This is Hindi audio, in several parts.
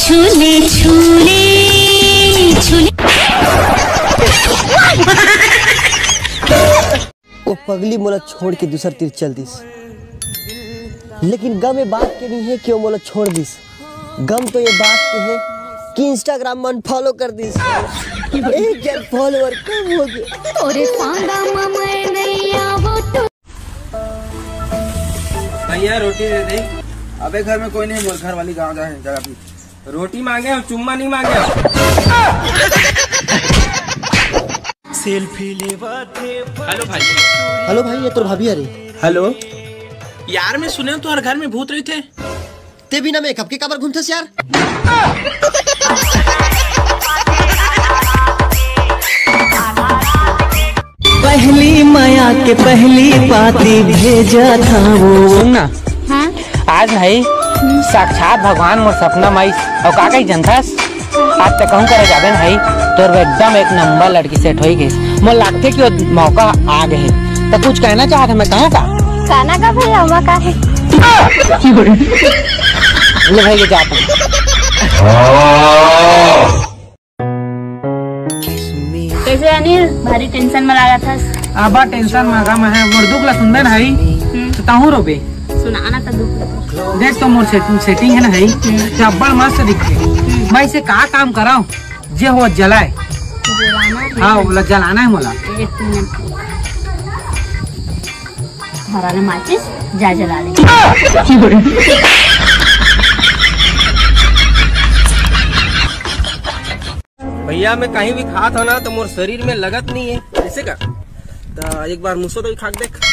छूले छूले छूले। वो पगली मोला छोड़ के दूसर तीर चल दिस, लेकिन गम ये बात के नहीं है कि वो मोला छोड़ दिस। गम तो ये बात के है कि इंस्टाग्राम में अनफॉलो कर दिस। एक यार फॉलोअर कम हो गए। भैया रोटी दे दे। अबे घर में कोई नहीं, मोर घर वाली गाँव जाए जगह पे रोटी मांगे और चुम्मा नहीं मांगे। सेल्फी लेवाते। हेलो भाई, हेलो भाई, ये तो भाभी। अरे हेलो यार, मैं सुने तो हर घर में भूत रहे थे। ते बिना मेकअप के काबर घूमते यार। पहली माया के पहली पाती भेजा था वो ना। आज भाई साक्षात भगवान मोर सपना माई और का कही जनथास। आज तक कहूँ करे जाबे भाई, तोर एकदम एक नंबर लड़की सेट हो गई। मोर लगते कि वो मौका आ गए। तो कुछ कहना चाहत मैं कहूँ का कहना का भैया मौका है। ले भाई ये जाता कैसे अनिल, भारी टेंशन में लगा था। आबा टेंशन मांगा मैं मोर दुख ला सुनबे भाई तो ताहू रोबे सुनाना तो दुख। देख तो मोर सेटिंग है ना भाई, जब्बर मस्त दिखे। मैं इसे का काम कराऊं जे हो जलाए। हाँ बोला जलाना है मोला। एक मिनट भरा ले माचिस, जा जला ले। भैया मैं कहीं भी खात हो ना तो मोर शरीर में लगत नहीं है। ऐसे का तो एक बार मुझसे तो खा के देख।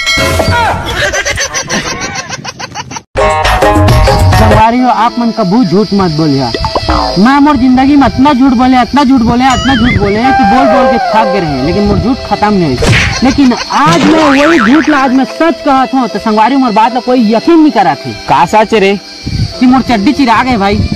हो आप मन कभी झूठ मत बोलिया। मैं मोर जिंदगी में इतना झूठ बोले, इतना झूठ बोले, इतना झूठ बोले कि बोल बोल के थक गए हैं, लेकिन मोर झूठ खत्म नहीं है। लेकिन आज मैं वही झूठ ला आज मैं सच कहत हूँ। तो संगवारी मोर बात ला कोई यकीन नहीं करा थे। का सच रे कि मोर चड्डी चिरा गए भाई।